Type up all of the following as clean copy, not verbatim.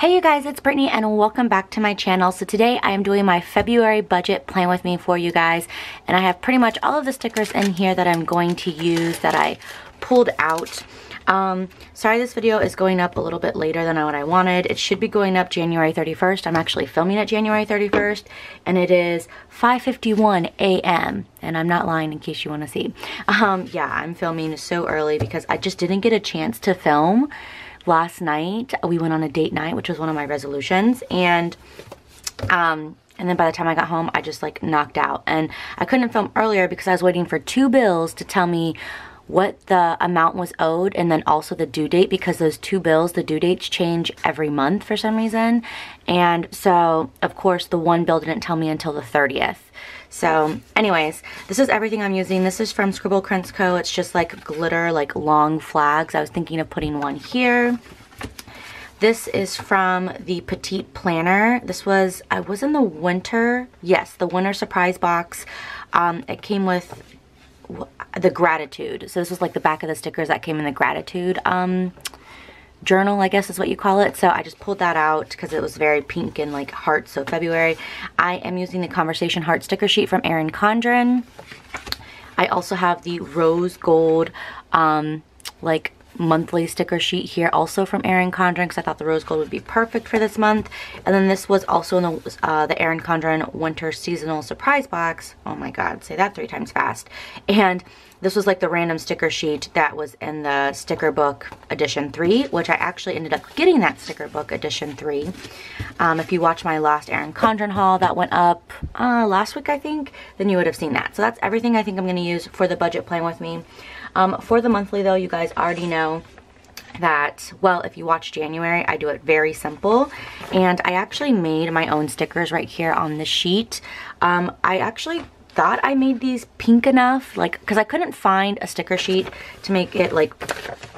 Hey you guys, it's Brittany and welcome back to my channel. So today I am doing my February budget plan with me for you guys, and I have pretty much all of the stickers in here that I'm going to use that I pulled out. Sorry this video is going up a little bit later than what I wanted. It should be going up January 31st. I'm actually filming it January 31st and it is 5:51 a.m. and I'm not lying in case you want to see. Yeah, I'm filming so early because I just didn't get a chance to film. Last night we went on a date night, which was one of my resolutions, and then by the time I got home I just like knocked out, and I couldn't film earlier because I was waiting for two bills to tell me what the amount was owed and then also the due date, because those two bills, the due dates change every month for some reason. And so of course the one bill didn't tell me until the 30th. So anyways, this is everything I'm using. This is from Scribble Krenz Co. It's just like glitter, like long flags. I was thinking of putting one here. This is from the Petite Planner. This was, I was in the winter, yes, the winter surprise box. It came with the gratitude. So this was like the back of the stickers that came in the gratitude journal, I guess is what you call it. So I just pulled that out because it was very pink and like hearts. So February. I am using the Conversation Heart sticker sheet from Erin Condren. I also have the rose gold like monthly sticker sheet here, also from Erin Condren, because I thought the rose gold would be perfect for this month. And then this was also in the Erin Condren winter seasonal surprise box. Oh my god, say that 3 times fast. And this was like the random sticker sheet that was in the sticker book edition 3, which I actually ended up getting that sticker book edition 3. If you watch my last Erin Condren haul that went up last week, I think, then you would have seen that. So that's everything I think I'm going to use for the budget plan with me. For the monthly though, you guys already know that, well, if you watch January, I do it very simple. And I actually made my own stickers right here on the sheet. I actually thought I made these pink enough, like, because I couldn't find a sticker sheet to make it like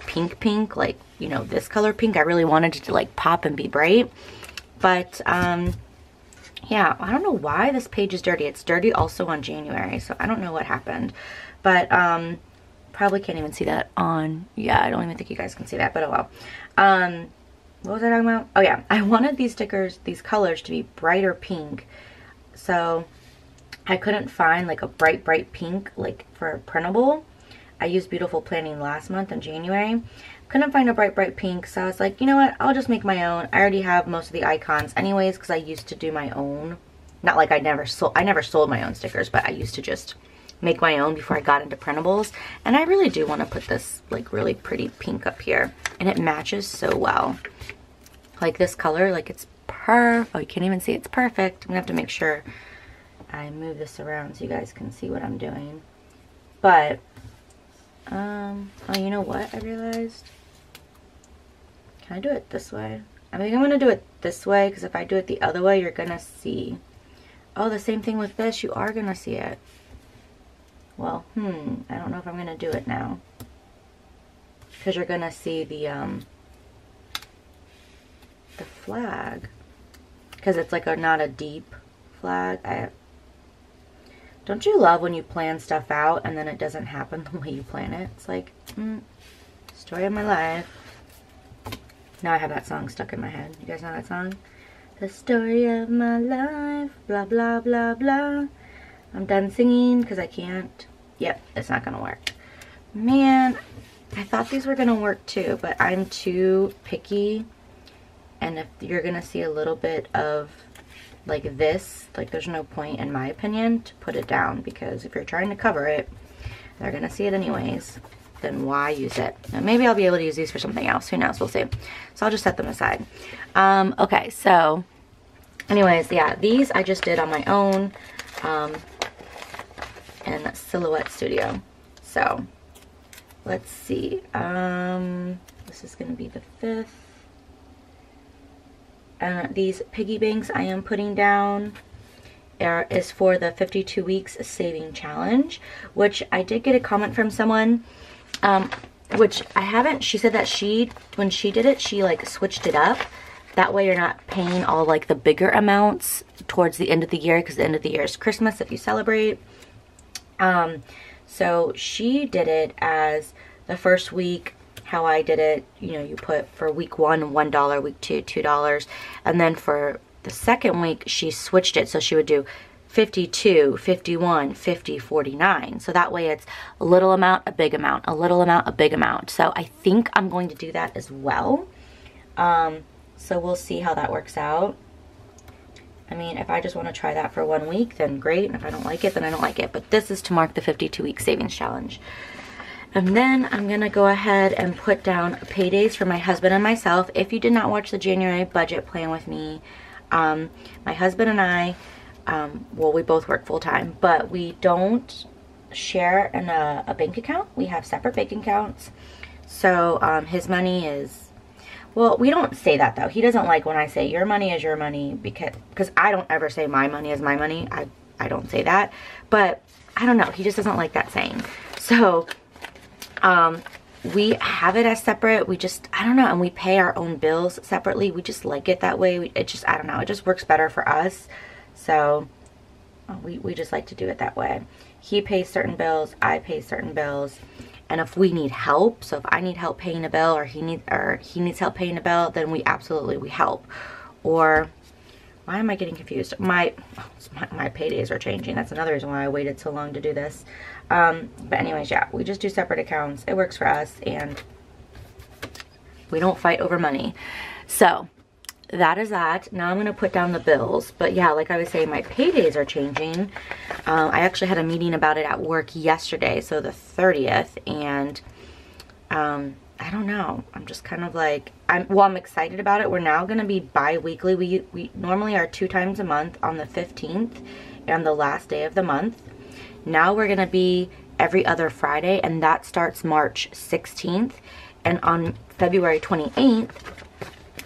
pink, like, you know, this color pink. I really wanted it to like pop and be bright. But yeah, I don't know why this page is dirty. It's dirty also on January, so I don't know what happened. But probably can't even see that on, yeah, I don't even think you guys can see that, but oh well. What was I talking about? Oh yeah, I wanted these stickers, these colors to be brighter pink, so I couldn't find like a bright pink like for a printable. I used Beautiful Planning last month in January. Couldn't find a bright pink, so I was like, you know what, I'll just make my own. I already have most of the icons anyways because I used to do my own. Not like I never sold my own stickers, but I used to just make my own before I got into printables. And I really do want to put this like really pretty pink up here, and it matches so well, like this color, like it's perfect. Oh, you can't even see, it's perfect. I'm gonna have to make sure I move this around so you guys can see what I'm doing. But oh, you know what, I realized, can I do it this way? I think I'm gonna do it this way, because if I do it the other way, you're gonna see, oh, the same thing with this, you are gonna see it. Well, I don't know if I'm going to do it now, because you're going to see the flag, because it's like a, not a deep flag. Don't you love when you plan stuff out and then it doesn't happen the way you plan it? It's like, story of my life. Now I have that song stuck in my head. You guys know that song? The story of my life, blah, blah, blah, blah. I'm done singing because I can't. Yep, it's not going to work. Man, I thought these were going to work too, but I'm too picky. And if you're going to see a little bit of like this, like there's no point in my opinion to put it down, because if you're trying to cover it, they're going to see it anyways. Then why use it? Now maybe I'll be able to use these for something else. Who knows? We'll see. So I'll just set them aside. Okay, so anyways, yeah, these I just did on my own. And Silhouette Studio. So let's see, this is gonna be the 5th. These piggy banks I am putting down is for the 52 weeks saving challenge, which I did get a comment from someone, which I haven't, she said that when she did it, she like switched it up. That way you're not paying all like the bigger amounts towards the end of the year, because the end of the year is Christmas if you celebrate. So she did it as the first week how I did it, you know, you put for week one, $1, week two, $2. And then for the second week, she switched it. So she would do 52, 51, 50, 49. So that way it's a little amount, a big amount, a little amount, a big amount. So I think I'm going to do that as well. So we'll see how that works out. I mean, if I just want to try that for 1 week, then great. And if I don't like it, then I don't like it. But this is to mark the 52-week savings challenge. And then I'm going to go ahead and put down paydays for my husband and myself. If you did not watch the January budget plan with me, my husband and I, well, we both work full-time, but we don't share in a bank account. We have separate bank accounts. So his money is, well, we don't say that, though. He doesn't like when I say your money is your money, because I don't ever say my money is my money. I don't say that, but I don't know. He just doesn't like that saying. So we have it as separate. We just, I don't know, and we pay our own bills separately. We just like it that way. It just, I don't know. It just works better for us. So we just like to do it that way. He pays certain bills, I pay certain bills, and if we need help, so if I need help paying a bill, or he needs help paying a bill, then we help. Or why am I getting confused? My paydays are changing. That's another reason why I waited so long to do this. But anyways, yeah, we just do separate accounts. It works for us, and we don't fight over money. So that is that. Now I'm going to put down the bills. But yeah, like I was saying, my paydays are changing. I actually had a meeting about it at work yesterday, so the 30th, and I don't know. I'm just kind of like, I'm excited about it. We're now going to be bi-weekly. We normally are 2 times a month on the 15th and the last day of the month. Now we're going to be every other Friday, and that starts March 16th. And on February 28th,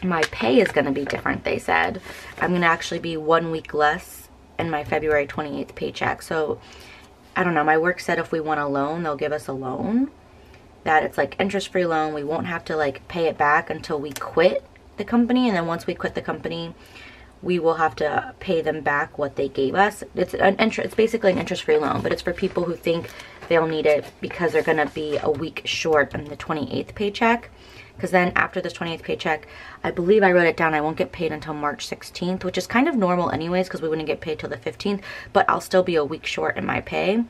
my pay is going to be different, they said. I'm going to actually be 1 week less in my February 28th paycheck. So, I don't know. My work said if we want a loan, they'll give us a loan. That it's like interest-free loan. We won't have to like pay it back until we quit the company. And then once we quit the company, we will have to pay them back what they gave us. It's basically an interest-free loan, but it's for people who think they'll need it because they're going to be a week short on the 28th paycheck. Because then after this 28th paycheck, I believe I wrote it down, I won't get paid until March 16th, which is kind of normal anyways because we wouldn't get paid till the 15th, but I'll still be a week short in my pay.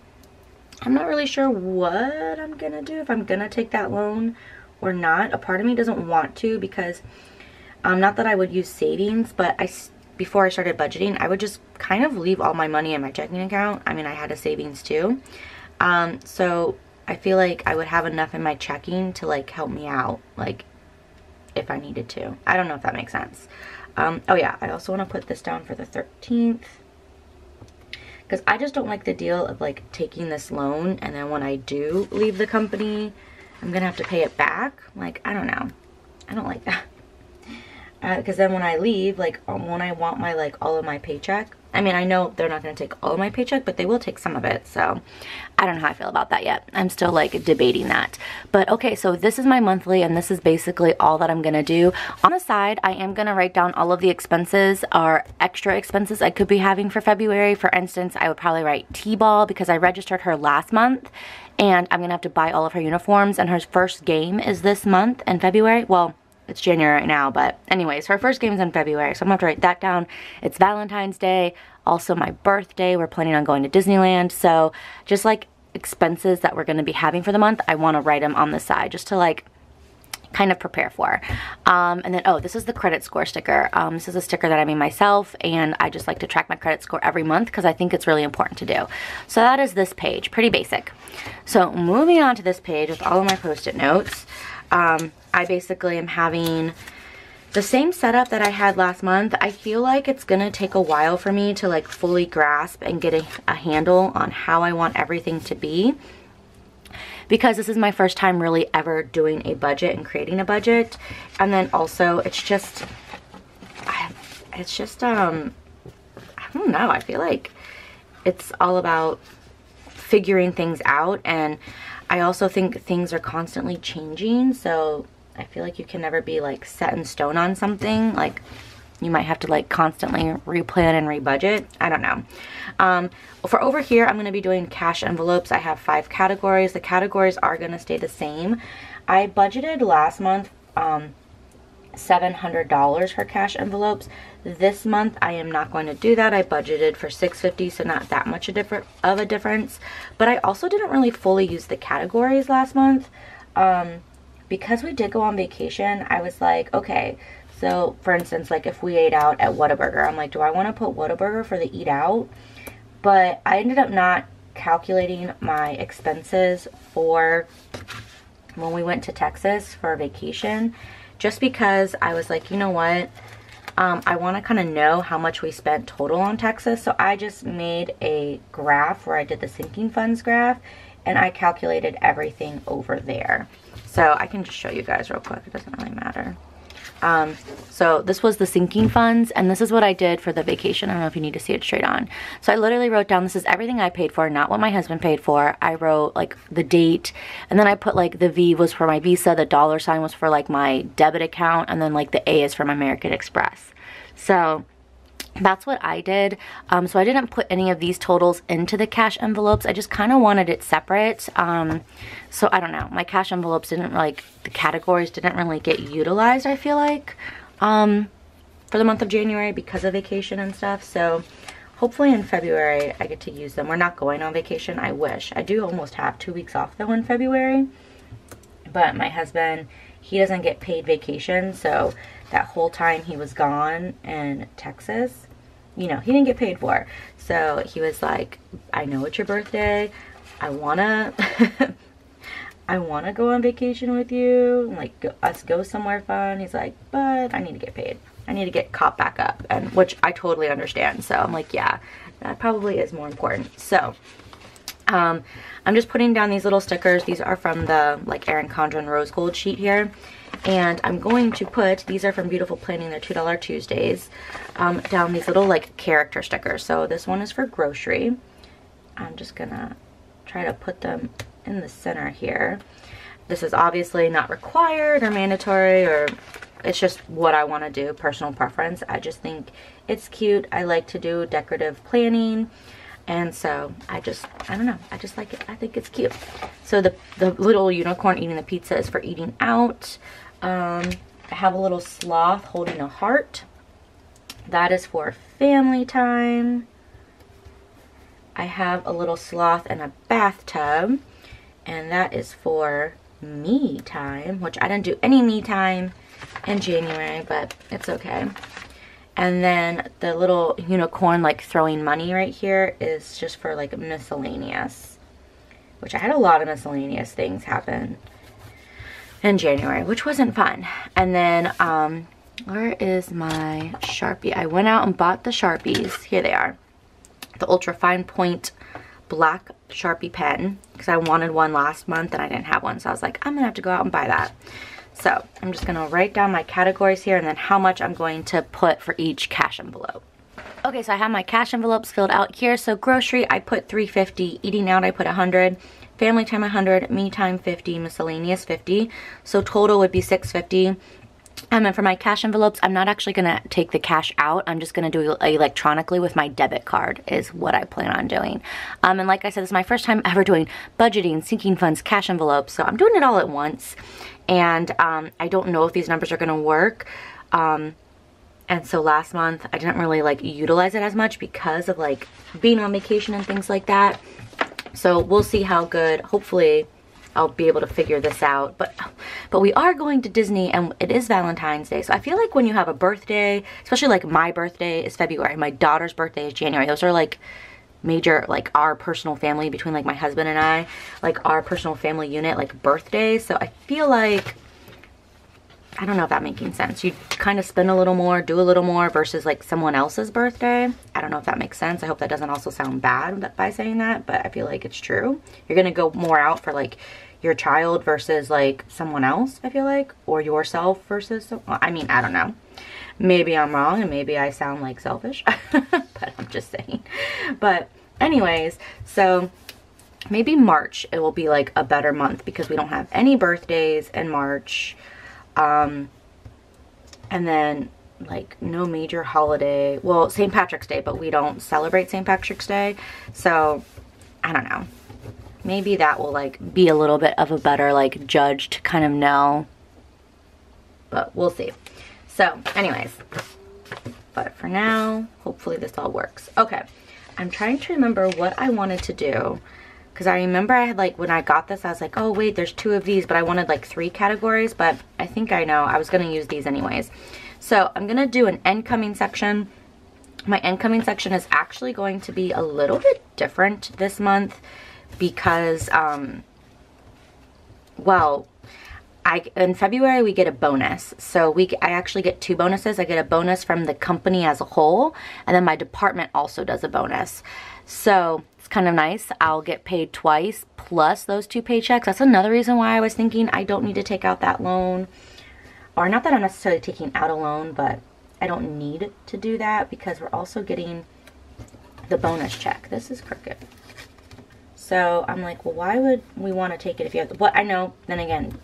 I'm not really sure what I'm going to do, if I'm going to take that loan or not. A part of me doesn't want to because, not that I would use savings, but before I started budgeting, I would just kind of leave all my money in my checking account. I mean, I had a savings too. So I feel like I would have enough in my checking to like help me out, like if I needed to. I don't know if that makes sense. Oh yeah, I also want to put this down for the 13th because I just don't like the deal of like taking this loan and then when I do leave the company, I'm gonna have to pay it back. Like, I don't know, I don't like that because then when I leave, like when I want my like all of my paycheck, I mean, I know they're not going to take all of my paycheck, but they will take some of it. So I don't know how I feel about that yet. I'm still like debating that. But okay, so this is my monthly, and this is basically all that I'm going to do. On the side, I am going to write down all of the expenses or extra expenses I could be having for February. For instance, I would probably write T-ball because I registered her last month, and I'm going to have to buy all of her uniforms, and her first game is this month in February. Well, it's January right now, but anyways, her first game is in February, so I'm going to have to write that down. It's Valentine's Day, also my birthday. We're planning on going to Disneyland, so just like expenses that we're going to be having for the month, I want to write them on the side just to like kind of prepare for. And then, oh, this is the credit score sticker. This is a sticker that I made myself, and I just like to track my credit score every month because I think it's really important to do. So that is this page, pretty basic. So moving on to this page with all of my Post-it notes. I basically am having the same setup that I had last month. I feel like it's going to take a while for me to like fully grasp and get a handle on how I want everything to be, because this is my first time really ever doing a budget and creating a budget. And then also it's just, I don't know. I feel like it's all about figuring things out, and I also think things are constantly changing, so I feel like you can never be like set in stone on something. Like you might have to like constantly replan and rebudget. I don't know. For over here, I'm going to be doing cash envelopes. I have 5 categories. The categories are going to stay the same. I budgeted last month $700 for cash envelopes. This month I am not going to do that. I budgeted for $650, so not that much of a difference. But I also didn't really fully use the categories last month. Because we did go on vacation, I was like, okay, so for instance, like if we ate out at Whataburger, I'm like, do I want to put Whataburger for the eat out? But I ended up not calculating my expenses for when we went to Texas for a vacation, just because I was like, you know what, I want to kind of know how much we spent total on Texas. So I just made a graph where I did the sinking funds graph, and I calculated everything over there. So I can just show you guys real quick, it doesn't really matter. So this was the sinking funds, and this is what I did for the vacation. I don't know if you need to see it straight on. So I literally wrote down, this is everything I paid for, not what my husband paid for. I wrote like the date, and then I put like the V was for my Visa, the dollar sign was for like my debit account, and then like the A is for my American Express. So that's what I did. So I didn't put any of these totals into the cash envelopes. I just kind of wanted it separate. So I don't know. My cash envelopes didn't like, the categories didn't really get utilized, I feel like, for the month of January because of vacation and stuff. So hopefully in February I get to use them. We're not going on vacation. I wish. I do almost have 2 weeks off though in February. But my husband, he doesn't get paid vacation, so that whole time he was gone in Texas, you know, he didn't get paid for. So he was like, I know it's your birthday. I wanna go on vacation with you, like go somewhere fun. He's like, but I need to get paid. I need to get caught back up, and which I totally understand. So I'm like, yeah, that probably is more important. So I'm just putting down these little stickers. These are from the like Erin Condren rose gold sheet here. And I'm going to put, these are from Beautiful Planning, they're $2 Tuesdays, down these little like character stickers. So this one is for grocery. I'm just gonna try to put them in the center here. This is obviously not required or mandatory, or it's just what I want to do, personal preference. I just think it's cute. I like to do decorative planning. And so I don't know, I just like it. I think it's cute. So the little unicorn eating the pizza is for eating out. I have a little sloth holding a heart. That is for family time. I have a little sloth in a bathtub, and that is for me time, which I didn't do any me time in January, but it's okay. And then the little unicorn like throwing money right here is just for like miscellaneous, which I had a lot of miscellaneous things happen in January, which wasn't fun. And then where is my Sharpie? I went out and bought the Sharpies. Here they are, the ultra fine point black Sharpie pen, because I wanted one last month and I didn't have one, so I was like, I'm gonna have to go out and buy that. So I'm just going to write down my categories here and then how much I'm going to put for each cash envelope. Okay, so I have my cash envelopes filled out here. So grocery, I put $350. Eating out, I put $100. Family time, $100. Me time, $50. Miscellaneous, $50. So total would be $650. And then for my cash envelopes, I'm not actually going to take the cash out. I'm just going to do it electronically with my debit card is what I plan on doing. And like I said, this is my first time ever doing budgeting, sinking funds, cash envelopes. So I'm doing it all at once. And I don't know if these numbers are going to work. And so last month, I didn't really like utilize it as much because of like being on vacation and things like that. So we'll see how good, hopefully I'll be able to figure this out, but we are going to Disney and it is Valentine's Day. So I feel like when you have a birthday, especially like my birthday is February, my daughter's birthday is January. Those are like major, like our personal family between like my husband and I, like our personal family unit, like birthdays. So I feel like, I don't know if that's making sense. You kind of spend a little more, do a little more versus like someone else's birthday. I don't know if that makes sense. I hope that doesn't also sound bad by saying that, but I feel like it's true. You're going to go more out for like your child versus like someone else, I feel like, or yourself versus, I mean, I don't know. Maybe I'm wrong and maybe I sound like selfish, but I'm just saying. But anyways, so maybe March, it will be like a better month because we don't have any birthdays in March. And then like no major holiday, well, St. Patrick's Day, but we don't celebrate St. Patrick's Day. So I don't know. Maybe that will like be a little bit of a better like judge to kind of know, but we'll see. So anyways, but for now, hopefully this all works. Okay, I'm trying to remember what I wanted to do, because I remember I had like, when I got this, I was like, oh wait, there's two of these, but I wanted like 3 categories, but I think I know, I was gonna use these anyways. So I'm gonna do an incoming section. My incoming section is actually going to be a little bit different this month because, well, in February we get a bonus. So I actually get 2 bonuses. I get a bonus from the company as a whole, and then my department also does a bonus. So it's kind of nice. I'll get paid twice plus those 2 paychecks. That's another reason why I was thinking I don't need to take out that loan, or not that I'm necessarily taking out a loan, but I don't need to do that because we're also getting the bonus check. This is crooked. So I'm like, well, why would we want to take it if you have the, but I know then again,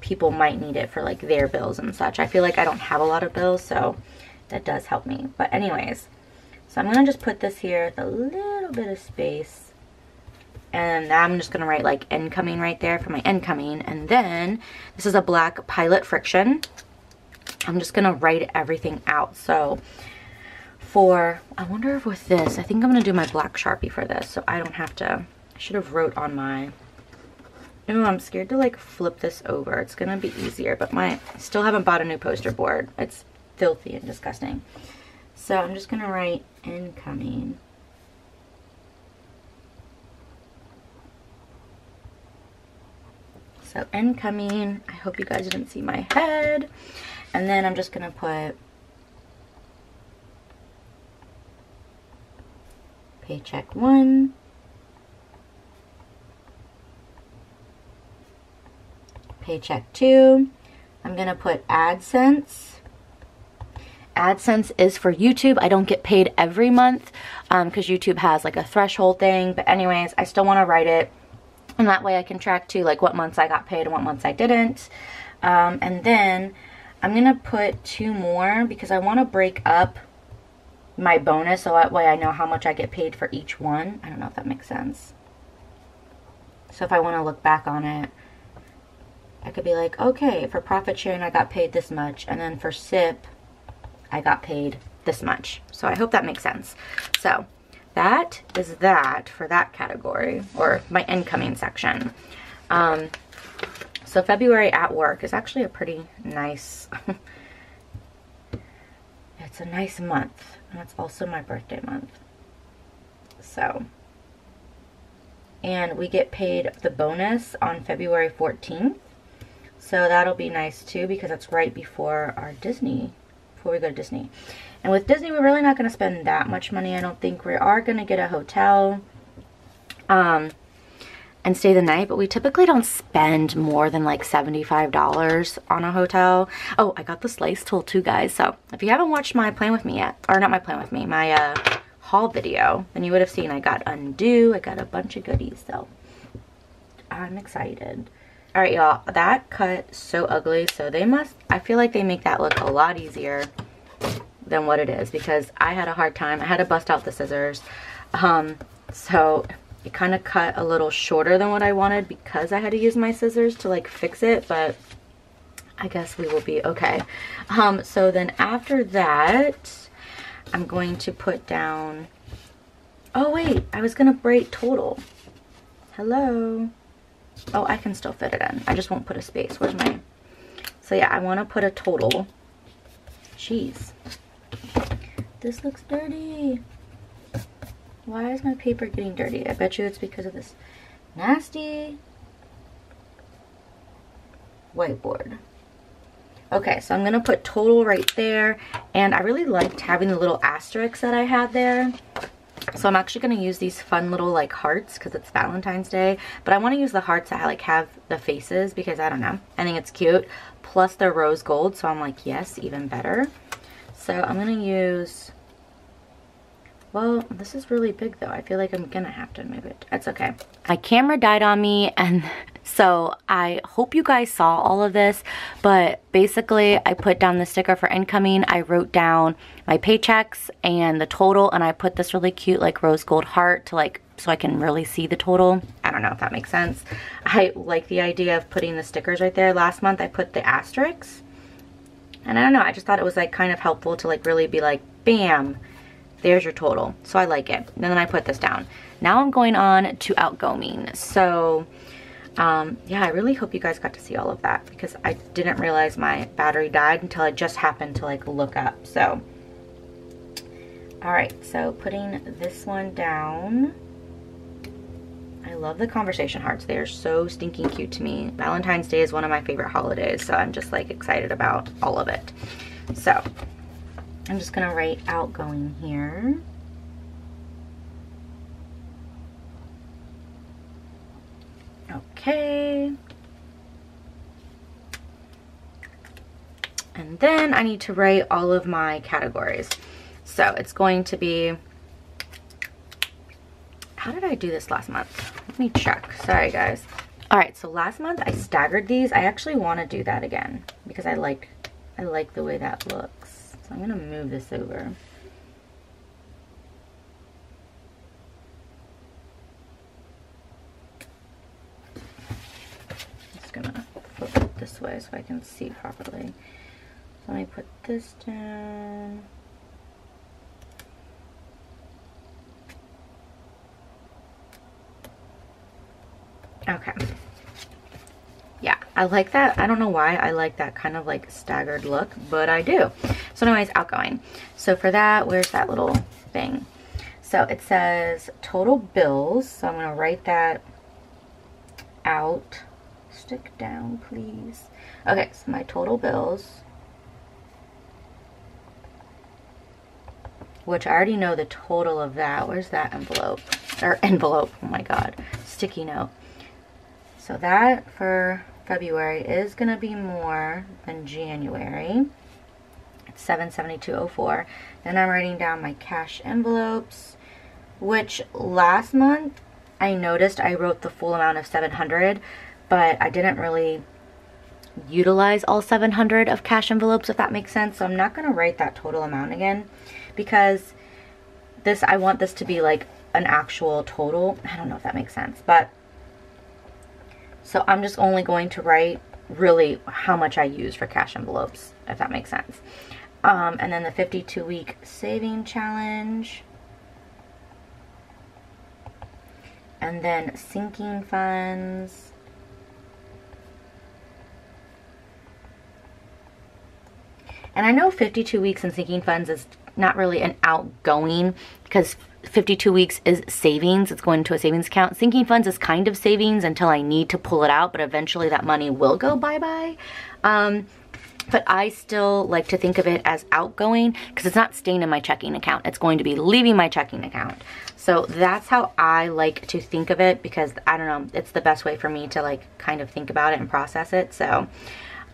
people might need it for like their bills and such. I feel like I don't have a lot of bills, so that does help me. But anyways, so I'm going to just put this here with a little bit of space, and I'm just going to write like incoming right there for my incoming. And then this is a black Pilot Frixion. I'm just gonna write everything out. So for, I wonder if with this, I think I'm gonna do my black Sharpie for this, so I don't have to, I should have wrote on my, oh, I'm scared to like flip this over. It's gonna be easier, but I still haven't bought a new poster board. It's filthy and disgusting. So I'm just gonna write incoming. So incoming, I hope you guys didn't see my head. And then I'm just gonna put paycheck 1, paycheck 2. I'm gonna put AdSense. AdSense is for YouTube. I don't get paid every month because YouTube has like a threshold thing. But anyways, I still wanna write it. And that way I can track to like what months I got paid and what months I didn't. And then I'm going to put 2 more because I want to break up my bonus so that way I know how much I get paid for each one. I don't know if that makes sense. So if I want to look back on it, I could be like, okay, for profit sharing, I got paid this much. And then for SIP, I got paid this much. So I hope that makes sense. So that is that for that category, or my incoming section. So February at work is actually a pretty nice, it's a nice month, and that's also my birthday month. So, and we get paid the bonus on February 14th. So that'll be nice too, because that's right before our Disney, before we go to Disney. And with Disney, we're really not going to spend that much money. I don't think. We are going to get a hotel, and stay the night, but we typically don't spend more than like $75 on a hotel. Oh, I got the slice tool too, guys. So if you haven't watched my plan with me yet, or not my plan with me, my haul video, then you would have seen I got undo, I got a bunch of goodies, so I'm excited. All right, y'all, that cut so ugly, so they must, I feel like they make that look a lot easier than what it is, because I had a hard time. I had to bust out the scissors, so it kind of cut a little shorter than what I wanted because I had to use my scissors to like fix it, but I guess we will be okay. So then after that, I'm going to put down, oh wait, I was gonna write total. Hello. Oh, I can still fit it in. I just won't put a space. Where's my, so yeah, I want to put a total. Jeez, this looks dirty. Why is my paper getting dirty? I bet you it's because of this nasty whiteboard. Okay, so I'm gonna put total right there, and I really liked having the little asterisks that I had there. So I'm actually gonna use these fun little like hearts because it's Valentine's Day, but I want to use the hearts that like have the faces because I don't know, I think it's cute. Plus they're rose gold, so I'm like, yes, even better. So I'm gonna use. Well, this is really big though. I feel like I'm gonna have to move it. That's okay. My camera died on me, and so I hope you guys saw all of this, but basically I put down the sticker for incoming. I wrote down my paychecks and the total, and I put this really cute like rose gold heart to like so I can really see the total. I don't know if that makes sense. I like the idea of putting the stickers right there. Last month I put the asterisks, and I don't know, I just thought it was like kind of helpful to like really be like, bam, there's your total. So I like it. And then I put this down. Now I'm going on to outgoing. So yeah, I really hope you guys got to see all of that, because I didn't realize my battery died until I just happened to like look up. So all right, so putting this one down. I love the conversation hearts. They are so stinking cute to me. Valentine's Day is one of my favorite holidays, so I'm just like excited about all of it. So I'm just gonna write outgoing here. Okay. And then I need to write all of my categories. So it's going to be, how did I do this last month? Let me check. Sorry guys. All right, so last month I staggered these. I actually want to do that again because I like the way that looks. So I'm going to move this over. Gonna flip it this way so I can see properly. So let me put this down. Okay. Yeah, I like that. I don't know why I like that kind of like staggered look, but I do. So anyways, outgoing. So for that, where's that little thing? So it says total bills. So I'm gonna write that out. Stick down, please. Okay, so my total bills, which I already know the total of that. Where's that envelope? Or envelope, oh my god, sticky note. So that for February is gonna be more than January. It's $772.04. Then I'm writing down my cash envelopes, which last month I noticed I wrote the full amount of $700. But I didn't really utilize all 700 of cash envelopes, if that makes sense. So I'm not going to write that total amount again, because this, I want this to be like an actual total. I don't know if that makes sense, but so I'm just only going to write really how much I use for cash envelopes, if that makes sense. And then the 52-week saving challenge, and then sinking funds. And I know 52 weeks in sinking funds is not really an outgoing, because 52 weeks is savings. It's going to a savings account. Sinking funds is kind of savings until I need to pull it out, but eventually that money will go bye-bye. But I still like to think of it as outgoing because it's not staying in my checking account. It's going to be leaving my checking account. So that's how I like to think of it, because I don't know, it's the best way for me to like kind of think about it and process it. So,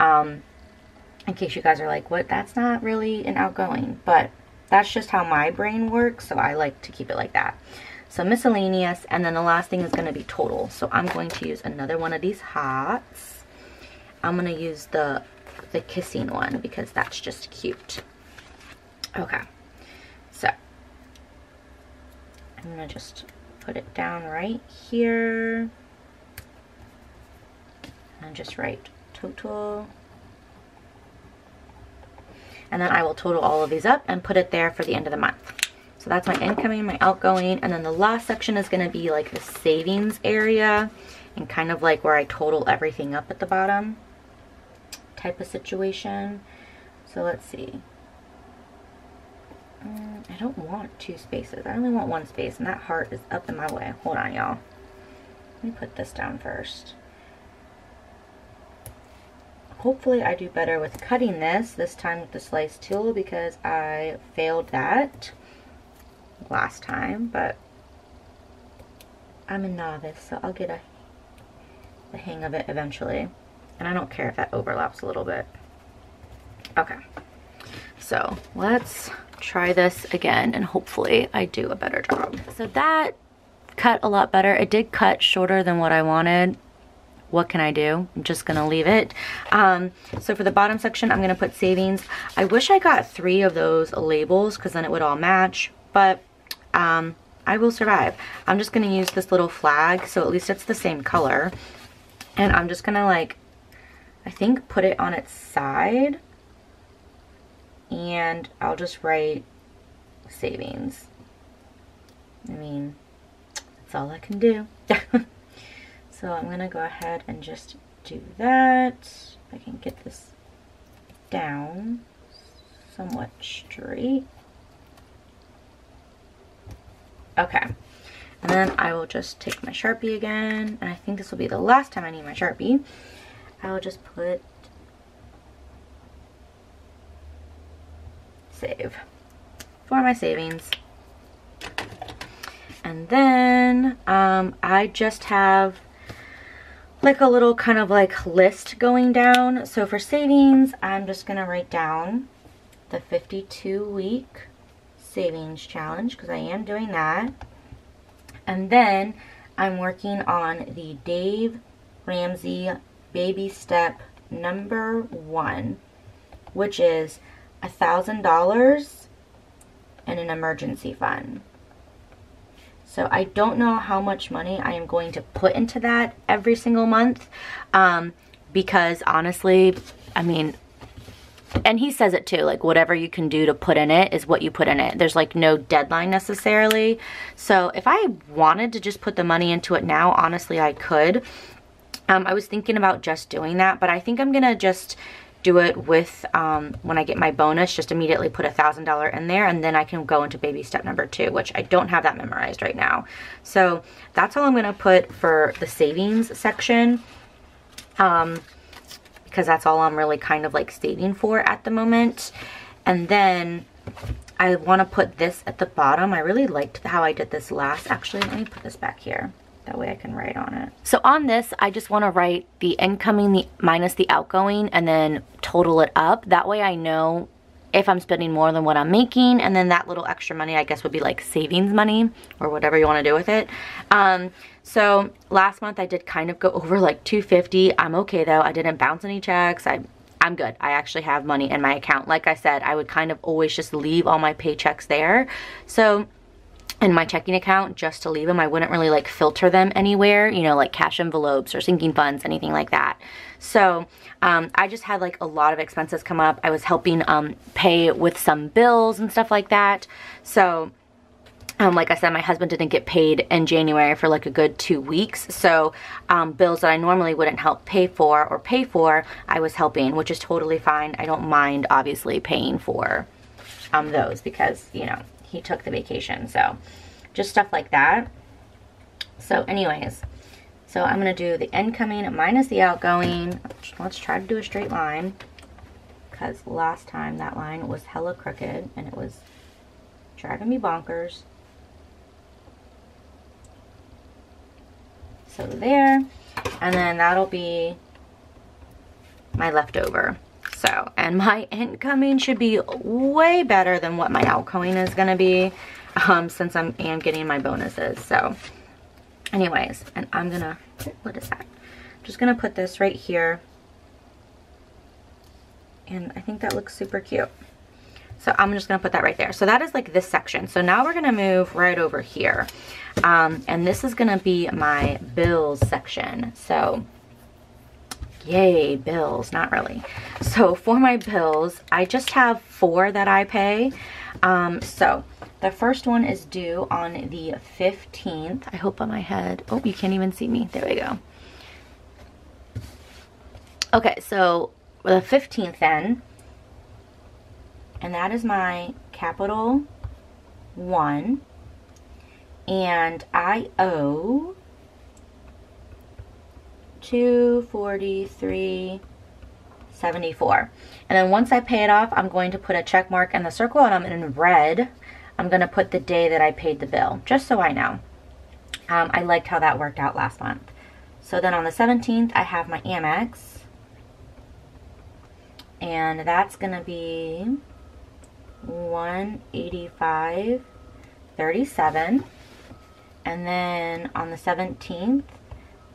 in case you guys are like, what, that's not really an outgoing, but that's just how my brain works, so I like to keep it like that. So miscellaneous, and then the last thing is going to be total. So I'm going to use another one of these hearts. I'm going to use the kissing one because that's just cute. Okay, so I'm going to just put it down right here and just write total. And then I will total all of these up and put it there for the end of the month. So that's my incoming, my outgoing, and then the last section is going to be like the savings area and kind of like where I total everything up at the bottom type of situation. So let's see. I don't want two spaces. I only want one space, and that heart is up in my way. Hold on, y'all. Let me put this down first. Hopefully I do better with cutting this time with the slice tool, because I failed that last time, but I'm a novice, so I'll get the hang of it eventually. And I don't care if that overlaps a little bit. Okay, so let's try this again and hopefully I do a better job. So that cut a lot better. It did cut shorter than what I wanted. What can I do? I'm just gonna leave it. So for the bottom section, I'm gonna put savings. I wish I got 3 of those labels, because then it would all match, but I will survive. I'm just going to use this little flag, so at least it's the same color. And I'm just going to, like, I think put it on its side. And I'll just write savings. I mean, that's all I can do. So I'm going to go ahead and just do that. If I can get this down somewhat straight. Okay, and then I will just take my Sharpie again, and I think this will be the last time I need my Sharpie. I will just put save for my savings. And then I just have like a little kind of like list going down. So for savings, I'm just gonna write down the 52-week savings challenge, because I am doing that. And then I'm working on the Dave Ramsey baby step number 1, which is $1,000 in an emergency fund. So I don't know how much money I am going to put into that every single month, because honestly, I mean, and he says it too, like whatever you can do to put in it is what you put in it. There's like no deadline necessarily. So if I wanted to just put the money into it now, honestly, I could. I was thinking about just doing that, but I think I'm gonna just do it with, when I get my bonus, just immediately put $1,000 in there, and then I can go into baby step number 2, which I don't have that memorized right now. So that's all I'm gonna put for the savings section. Because that's all I'm really kind of like saving for at the moment. And then I want to put this at the bottom. I really liked how I did this last. Actually, let me put this back here. That way I can write on it. So on this, I just want to write the incoming minus the outgoing and then total it up. That way I know if I'm spending more than what I'm making. And then that little extra money, I guess, would be like savings money or whatever you want to do with it. So last month I did kind of go over like $250. I'm okay though. I didn't bounce any checks. I'm good. I actually have money in my account. Like I said, I would kind of always just leave all my paychecks there. So in my checking account, just to leave them. I wouldn't really like filter them anywhere, you know, like cash envelopes or sinking funds, anything like that. So I just had like a lot of expenses come up. I was helping pay with some bills and stuff like that. So like I said, my husband didn't get paid in January for like a good 2 weeks. So bills that I normally wouldn't help pay for, I was helping, which is totally fine. I don't mind obviously paying for those because, you know, he took the vacation. So just stuff like that. So anyways, so I'm going to do the incoming minus the outgoing. Let's try to do a straight line because last time that line was hella crooked and it was driving me bonkers. So there, and then that'll be my leftover. So, and my incoming should be way better than what my outgoing is gonna be, since I am getting my bonuses. So anyways, and I'm gonna, what is that? I'm just gonna put this right here. And I think that looks super cute. So I'm just gonna put that right there. So that is like this section. So now we're gonna move right over here. And this is gonna be my bills section. So yay, bills, not really. So for my bills, I just have 4 that I pay. So the first one is due on the 15th. I hope on my head, oh, you can't even see me, there we go. Okay, so the 15th then, and that is my Capital One, and I owe $243.74. And then once I pay it off, I'm going to put a check mark in the circle, and I'm in red. I'm going to put the day that I paid the bill, just so I know. I liked how that worked out last month. So then on the 17th, I have my Amex, and that's going to be $185.37. And then on the 17th,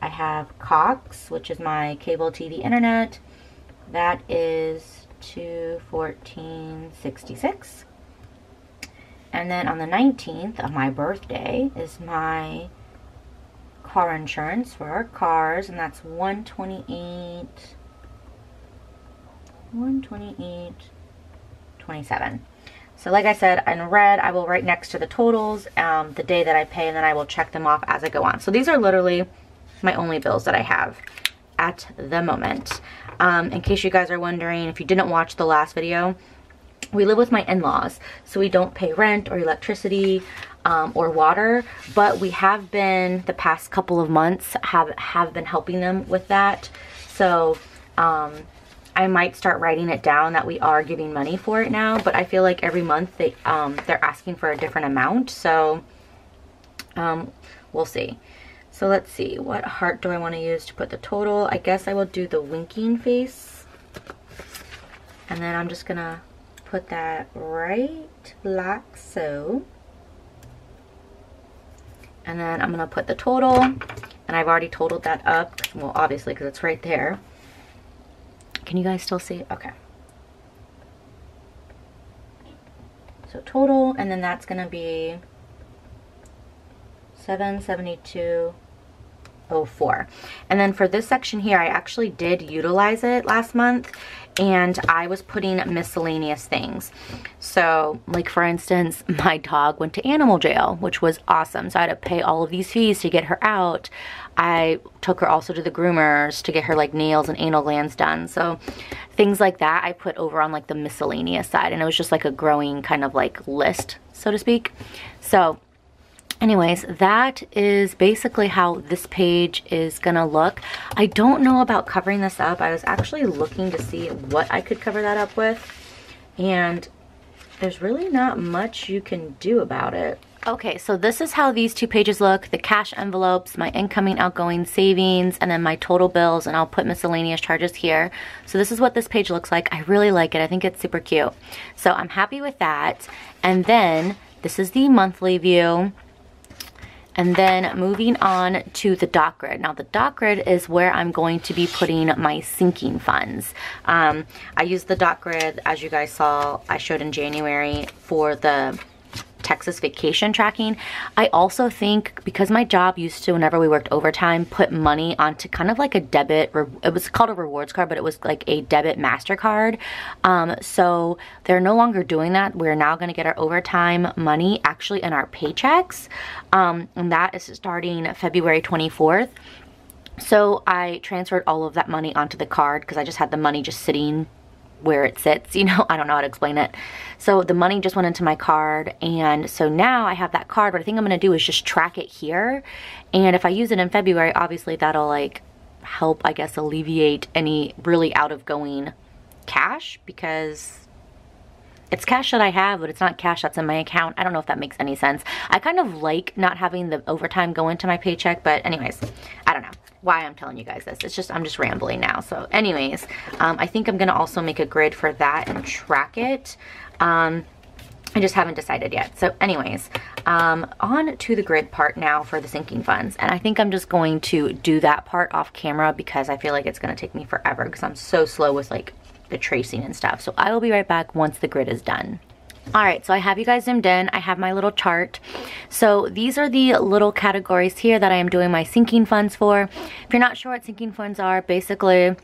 I have Cox, which is my cable TV internet. That is $214.66. And then on the 19th of my birthday is my car insurance for our cars, and that's $128.27. So like I said, in red, I will write next to the totals, the day that I pay, and then I will check them off as I go on. So these are literally my only bills that I have at the moment. In case you guys are wondering, if you didn't watch the last video, we live with my in-laws, so we don't pay rent or electricity or water, but we have been, the past couple of months, have been helping them with that. So I might start writing it down that we are giving money for it now, but I feel like every month they're asking for a different amount, so we'll see. So let's see, what heart do I want to use to put the total? I guess I will do the winking face, and then I'm just gonna put that right like so, and then I'm gonna put the total, and I've already totaled that up, well obviously because it's right there. Can you guys still see it? Okay. So total, and then that's going to be $772.04. And then for this section here, I actually did utilize it last month, and I was putting miscellaneous things. So like for instance, my dog went to animal jail, which was awesome. So I had to pay all of these fees to get her out. I took her also to the groomers to get her like nails and anal glands done. So things like that I put over on like the miscellaneous side, and it was just like a growing kind of like list, so to speak. So anyways, that is basically how this page is gonna look. I don't know about covering this up. I was actually looking to see what I could cover that up with, and there's really not much you can do about it. Okay, so this is how these two pages look. The cash envelopes, my incoming, outgoing, savings, and then my total bills, and I'll put miscellaneous charges here. So this is what this page looks like. I really like it. I think it's super cute. So I'm happy with that. And then this is the monthly view. And then moving on to the dot grid. Now the dot grid is where I'm going to be putting my sinking funds. I used the dot grid, as you guys saw, I showed in January for the Texas vacation tracking. I also think, because my job used to, whenever we worked overtime, put money onto kind of like a debit, it was called a rewards card, but it was like a debit Mastercard. So they're no longer doing that. We're now going to get our overtime money actually in our paychecks. And that is starting February 24th. So I transferred all of that money onto the card because I just had the money just sitting where it sits, you know, I don't know how to explain it. So the money just went into my card, and so now I have that card. What I think I'm gonna do is just track it here, and if I use it in February, obviously that'll like help, I guess, alleviate any really out of going cash, because it's cash that I have, but it's not cash that's in my account. I don't know if that makes any sense. I kind of like not having the overtime go into my paycheck, but anyways, I don't know why I'm telling you guys this. It's just, I'm just rambling now. So anyways, I think I'm going to also make a grid for that and track it. I just haven't decided yet. So anyways, on to the grid part now for the sinking funds. And I think I'm just going to do that part off camera because I feel like it's going to take me forever because I'm so slow with like the tracing and stuff. So I will be right back once the grid is done. All right, so I have you guys zoomed in. I have my little chart. So these are the little categories here that I am doing my sinking funds for. If you're not sure what sinking funds are, basically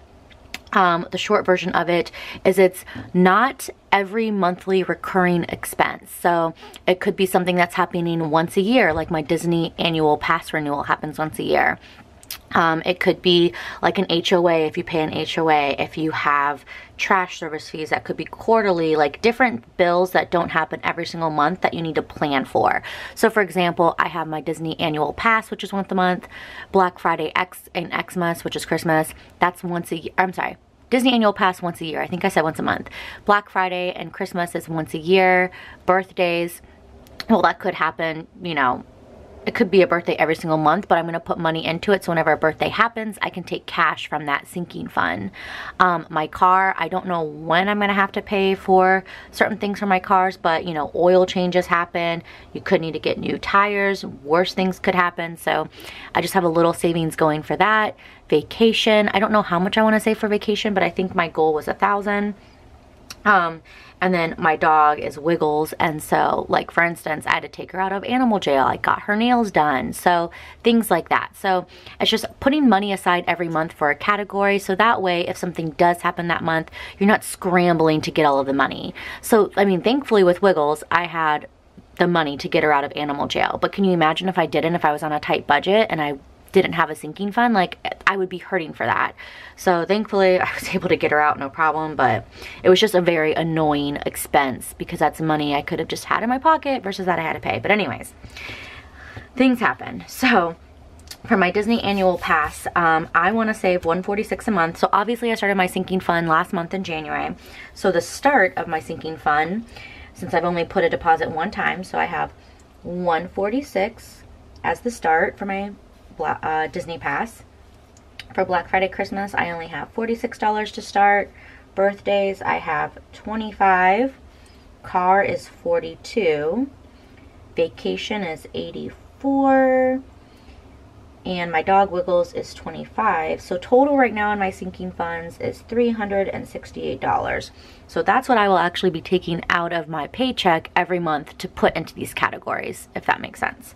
the short version of it is it's not every monthly recurring expense. So it could be something that's happening once a year, like my Disney annual pass renewal happens once a year. It could be like an HOA, if you pay an HOA, if you have trash service fees, that could be quarterly, like different bills that don't happen every single month that you need to plan for. So for example, I have my Disney annual pass, which is once a month, Black Friday and Xmas, which is Christmas, that's once a year, I'm sorry, Disney annual pass once a year, I think I said once a month, Black Friday and Christmas is once a year, birthdays, well that could happen, you know, it could be a birthday every single month, but I'm going to put money into it so whenever a birthday happens, I can take cash from that sinking fund. My car, I don't know when I'm going to have to pay for certain things for my cars, but you know, oil changes happen. You could need to get new tires. Worse things could happen. So I just have a little savings going for that. Vacation, I don't know how much I want to save for vacation, but I think my goal was $1,000. And then my dog is Wiggles, and so, like, for instance, I had to take her out of animal jail. I got her nails done, so things like that. So it's just putting money aside every month for a category, so that way if something does happen that month, you're not scrambling to get all of the money. So, I mean, thankfully with Wiggles, I had the money to get her out of animal jail, but can you imagine if I didn't, if I was on a tight budget and I didn't have a sinking fund? Like, I would be hurting for that. So thankfully I was able to get her out, no problem, but it was just a very annoying expense because that's money I could have just had in my pocket versus that I had to pay. But anyways, things happen. So for my Disney annual pass, I want to save $146 a month. So obviously I started my sinking fund last month in January. So the start of my sinking fund, since I've only put a deposit one time, so I have $146 as the start for my Disney pass. For Black Friday, Christmas, I only have $46 to start. Birthdays, I have $25. Car is $42. Vacation is $84. And my dog Wiggles is $25. So total right now in my sinking funds is $368. So that's what I will actually be taking out of my paycheck every month to put into these categories, if that makes sense.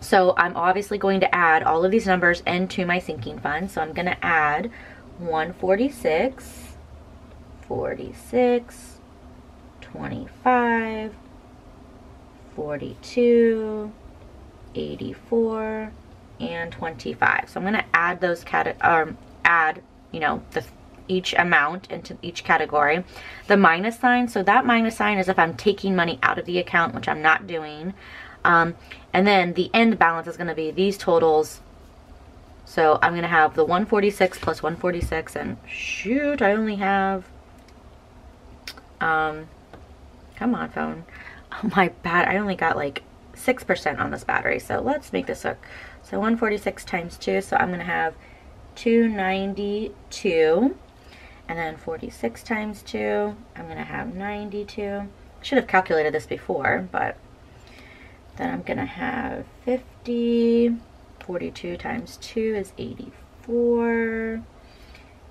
So I'm obviously going to add all of these numbers into my sinking fund. So I'm going to add 146, 46, 25, 42, 84, and 25. So I'm going to add those each amount into each category. The minus sign, so that minus sign is if I'm taking money out of the account, which I'm not doing. And then the end balance is going to be these totals. So I'm going to have the 146 plus 146, and shoot, I only have, come on phone, oh my bad, I only got like 6% on this battery, so let's make this work. So 146 times 2, so I'm going to have 292, and then 46 times 2, I'm going to have 92. I should have calculated this before, but then I'm going to have 50, 42 times 2 is 84,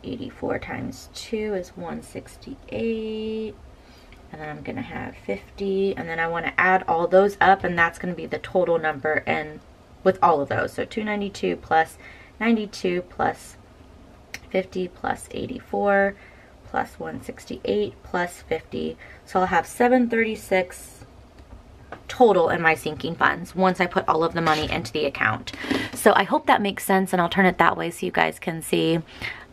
84 times 2 is 168, and then I'm going to have 50, and then I want to add all those up, and that's going to be the total number and with all of those. So 292 plus 92 plus 50 plus 84 plus 168 plus 50. So I'll have 736 total in my sinking funds once I put all of the money into the account. So I hope that makes sense, and I'll turn it that way so you guys can see.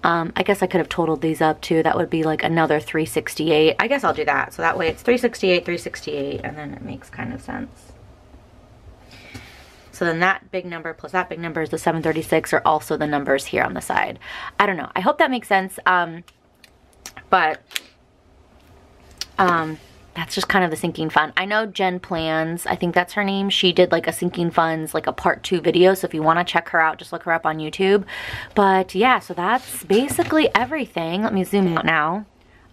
I guess I could have totaled these up too. That would be like another 368. I guess I'll do that. So that way it's 368, 368, and then it makes kind of sense. So then that big number plus that big number is the 736 are also the numbers here on the side. I don't know. I hope that makes sense. That's just kind of the sinking fund. I know Jen Plans, I think that's her name, she did like a sinking funds, like a part 2 video. So if you want to check her out, just look her up on YouTube. But yeah, so that's basically everything. Let me zoom out now.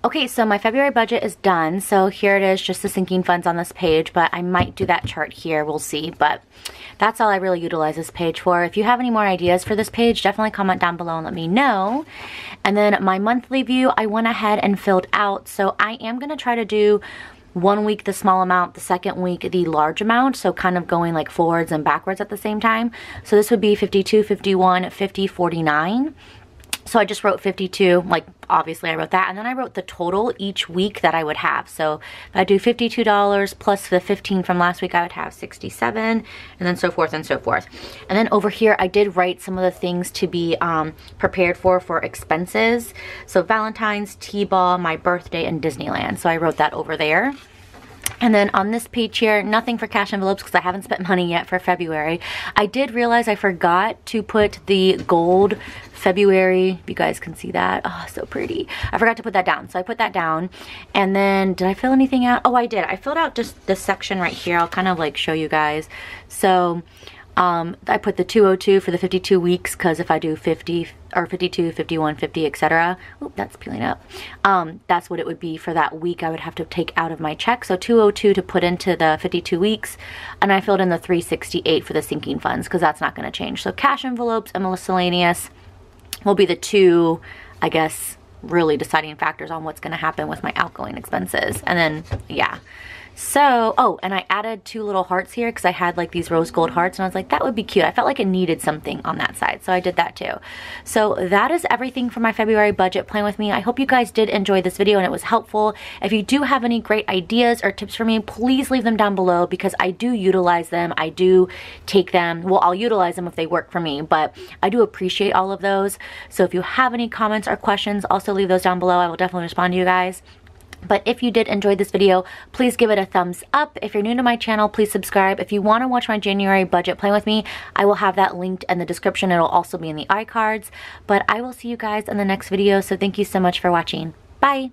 Okay, so my February budget is done. So here it is, just the sinking funds on this page, but I might do that chart here, we'll see. But that's all I really utilize this page for. If you have any more ideas for this page, definitely comment down below and let me know. And then my monthly view, I went ahead and filled out. So I am gonna try to do one week the small amount, the second week the large amount, so kind of going like forwards and backwards at the same time. So this would be 52, 51, 50, 49. So I just wrote 52, like obviously I wrote that, and then I wrote the total each week that I would have. So if I do $52 plus the 15 from last week, I would have 67, and then so forth and so forth. And then over here, I did write some of the things to be prepared for expenses. So Valentine's, T-ball, my birthday, and Disneyland. So I wrote that over there. And then on this page here, nothing for cash envelopes because I haven't spent money yet for February. I did realize I forgot to put the gold February, if you guys can see that. Oh, so pretty. I forgot to put that down. So I put that down. And then did I fill anything out? Oh, I did. I filled out just this section right here. I'll kind of like show you guys. So I put the 202 for the 52 weeks because if I do 50 or 52, 51, 50, etc. Oh, that's peeling up. That's what it would be for that week I would have to take out of my check. So 202 to put into the 52 weeks, and I filled in the 368 for the sinking funds because that's not going to change. So cash envelopes and miscellaneous will be the two, I guess, really deciding factors on what's going to happen with my outgoing expenses. And then, yeah. So, oh, and I added two little hearts here because I had like these rose gold hearts and I was like, that would be cute. I felt like it needed something on that side. So I did that too. So that is everything for my February budget plan with me. I hope you guys did enjoy this video and it was helpful. If you do have any great ideas or tips for me, please leave them down below because I do utilize them. I do take them. Well, I'll utilize them if they work for me, but I do appreciate all of those. So if you have any comments or questions, also leave those down below. I will definitely respond to you guys. But if you did enjoy this video, please give it a thumbs up. If you're new to my channel, please subscribe. If you want to watch my January budget plan with me, I will have that linked in the description. It'll also be in the iCards. But I will see you guys in the next video. So thank you so much for watching. Bye.